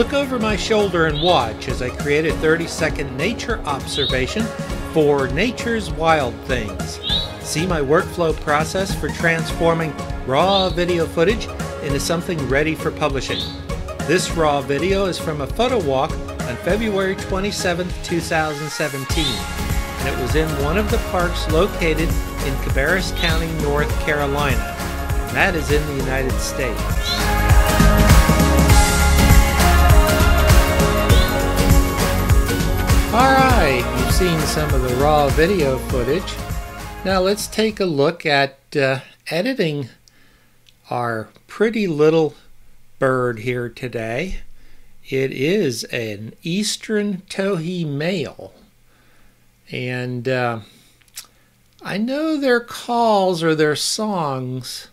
Look over my shoulder and watch as I create a 30-second nature observation for Nature's Wild Things. See my workflow process for transforming raw video footage into something ready for publishing. This raw video is from a photo walk on February 27, 2017, and it was in one of the parks located in Cabarrus County, North Carolina, and that is in the United States. Alright, you've seen some of the raw video footage. Now let's take a look at editing our pretty little bird here today. It is an Eastern towhee male. And I know their calls or their songs,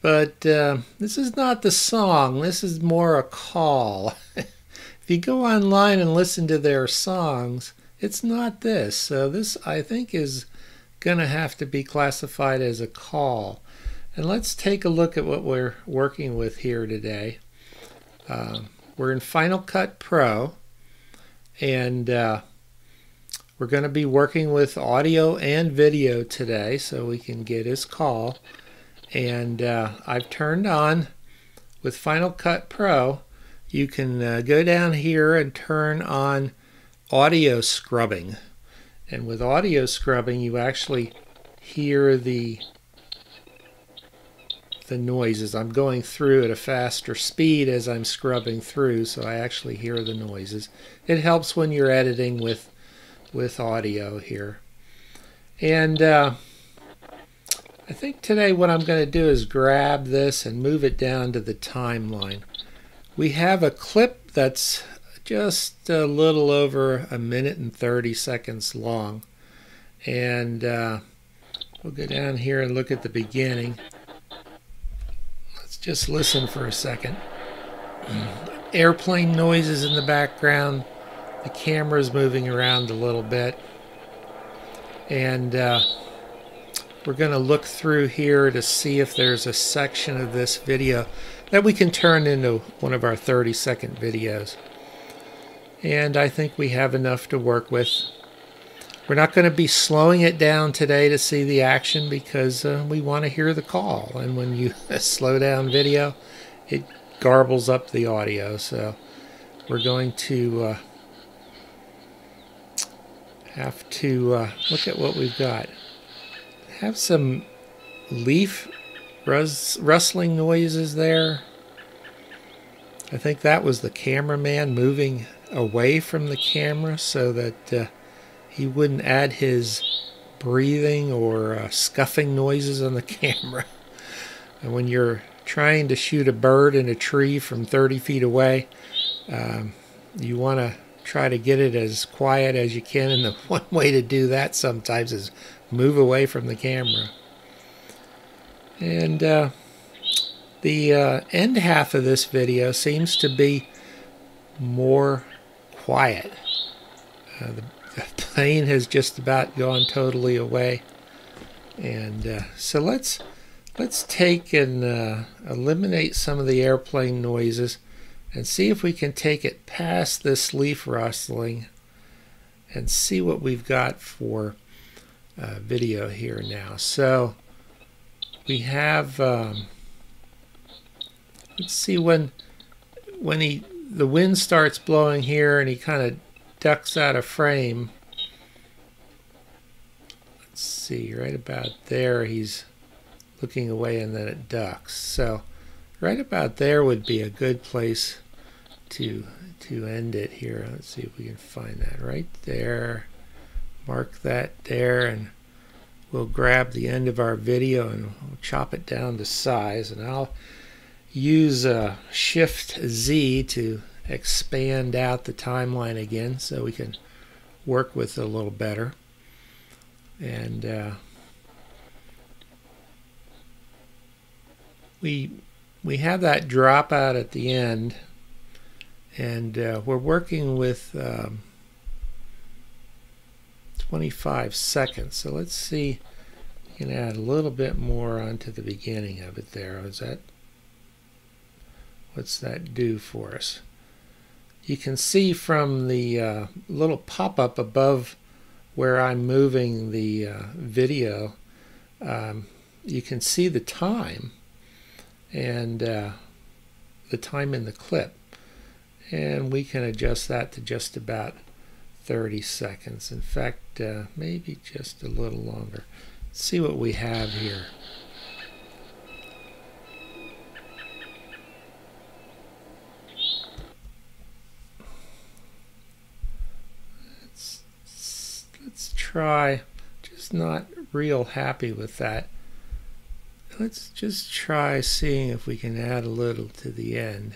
but this is not the song, this is more a call. If you go online and listen to their songs, it's not this. So this, I think, is going to have to be classified as a call. And let's take a look at what we're working with here today. We're in Final Cut Pro, and we're going to be working with audio and video today so we can get his call. And I've turned on, with Final Cut Pro, you can go down here and turn on audio scrubbing. And with audio scrubbing, you actually hear the noises. I'm going through at a faster speed as I'm scrubbing through, so I actually hear the noises. It helps when you're editing with audio here. And I think today what I'm going to do is grab this and move it down to the timeline. We have a clip that's just a little over a minute and 30 seconds long, and we'll go down here and look at the beginning. Let's just listen for a second. Airplane noises in the background, the camera's moving around a little bit, and we're going to look through here to see if there's a section of this video that we can turn into one of our 30-second videos. And I think we have enough to work with. We're not going to be slowing it down today to see the action because we want to hear the call. And when you slow down video, it garbles up the audio. So we're going to have to look at what we've got. Have some leaf rustling noises there. I think that was the cameraman moving away from the camera so that he wouldn't add his breathing or scuffing noises on the camera. And when you're trying to shoot a bird in a tree from 30 feet away, you want to try to get it as quiet as you can, and the one way to do that sometimes is move away from the camera. And the end half of this video seems to be more quiet. The plane has just about gone totally away, and so let's take and eliminate some of the airplane noises and see if we can take it past this leaf rustling and see what we've got for video here now. So we have let's see, when the wind starts blowing here and he kind of ducks out of frame. Let's see, right about there he's looking away and then it ducks. So right about there would be a good place to end it here. Let's see if we can find that right there. Mark that there, and we'll grab the end of our video and we'll chop it down to size, and I'll use Shift Z to expand out the timeline again so we can work with it a little better. And we have that drop out at the end, and we're working with 25 seconds. So let's see, you can add a little bit more onto the beginning of it there. What's that do for us? you can see from the little pop-up above where I'm moving the video, you can see the time and the time in the clip, and we can adjust that to just about 30 seconds. In fact, maybe just a little longer. Let's see what we have here. Let's try, just not real happy with that. Let's just try seeing if we can add a little to the end.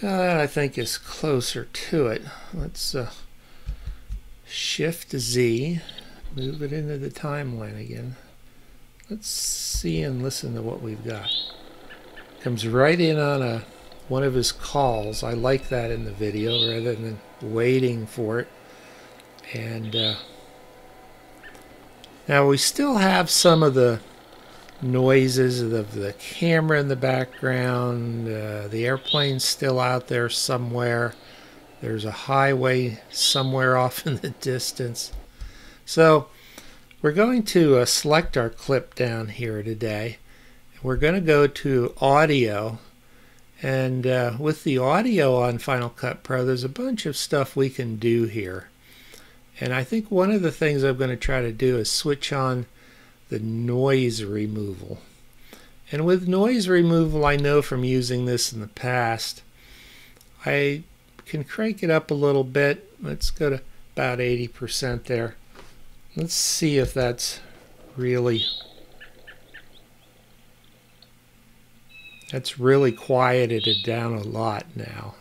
Now that I think is closer to it. Let's Shift Z, move it into the timeline again. Let's see and listen to what we've got. Comes right in on one of his calls. I like that in the video rather than waiting for it. And now we still have some of the noises of the camera in the background. The airplane's still out there somewhere. There's a highway somewhere off in the distance. So we're going to select our clip down here today. We're going to go to audio, and with the audio on Final Cut Pro, there's a bunch of stuff we can do here. And I think one of the things I'm going to try to do is switch on the noise removal. And with noise removal, I know from using this in the past, I can crank it up a little bit. Let's go to about 80% there. Let's see if that's really quieted it down a lot now.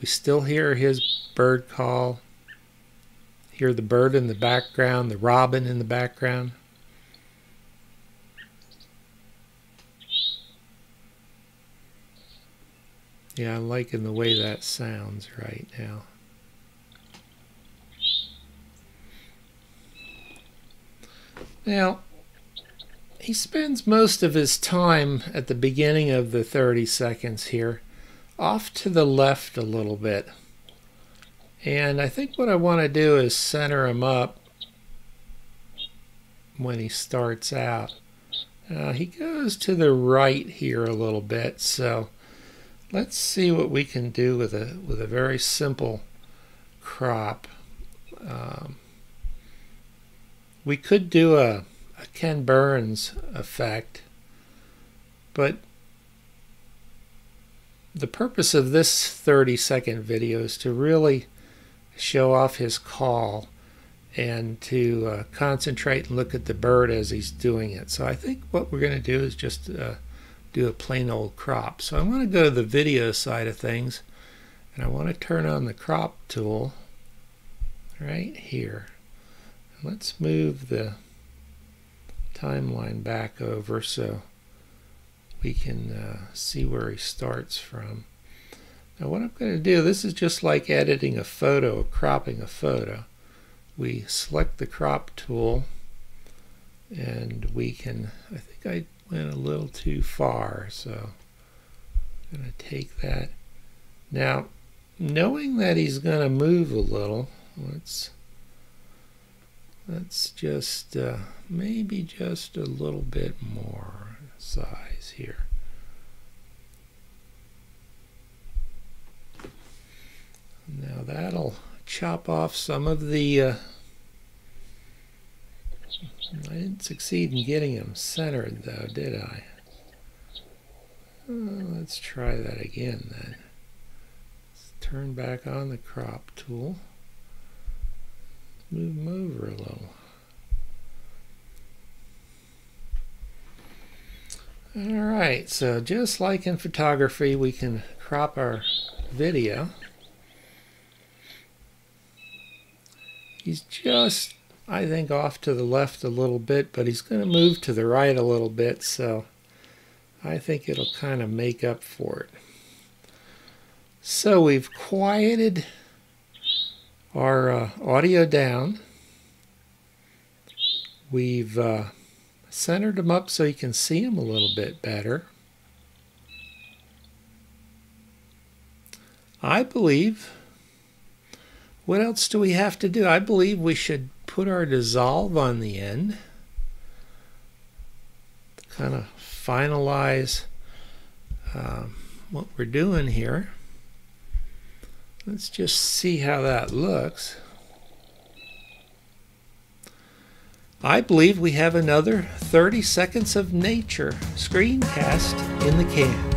We still hear his bird call. Hear the bird in the background, the robin in the background. Yeah, I'm liking the way that sounds right now. Now, he spends most of his time at the beginning of the 30 seconds here, off to the left a little bit. And I think what I want to do is center him up when he starts out. He goes to the right here a little bit, so let's see what we can do with a very simple crop. We could do a Ken Burns effect, but the purpose of this 30-second video is to really show off his call and to concentrate and look at the bird as he's doing it. So I think what we're going to do is just do a plain old crop. So I want to go to the video side of things, and I want to turn on the crop tool right here. Let's move the timeline back over so we can see where he starts from. Now what I'm going to do, this is just like editing a photo or cropping a photo. We select the crop tool, and we can, I think I went a little too far, so I'm going to take that. Now, knowing that he's going to move a little, let's just maybe just a little bit more size here. Now that'll chop off some of the I didn't succeed in getting him centered, though, did I? Let's try that again, then. Let's turn back on the crop tool. Move him over a little. All right, so just like in photography, we can crop our video. He's just, I think, off to the left a little bit, but he's going to move to the right a little bit, so I think it'll kind of make up for it. So we've quieted our audio down. We've centered them up so you can see them a little bit better. I believe, what else do we have to do? I believe we should put our dissolve on the end. Kind of finalize what we're doing here. Let's just see how that looks. I believe we have another 30 seconds of nature screencast in the can.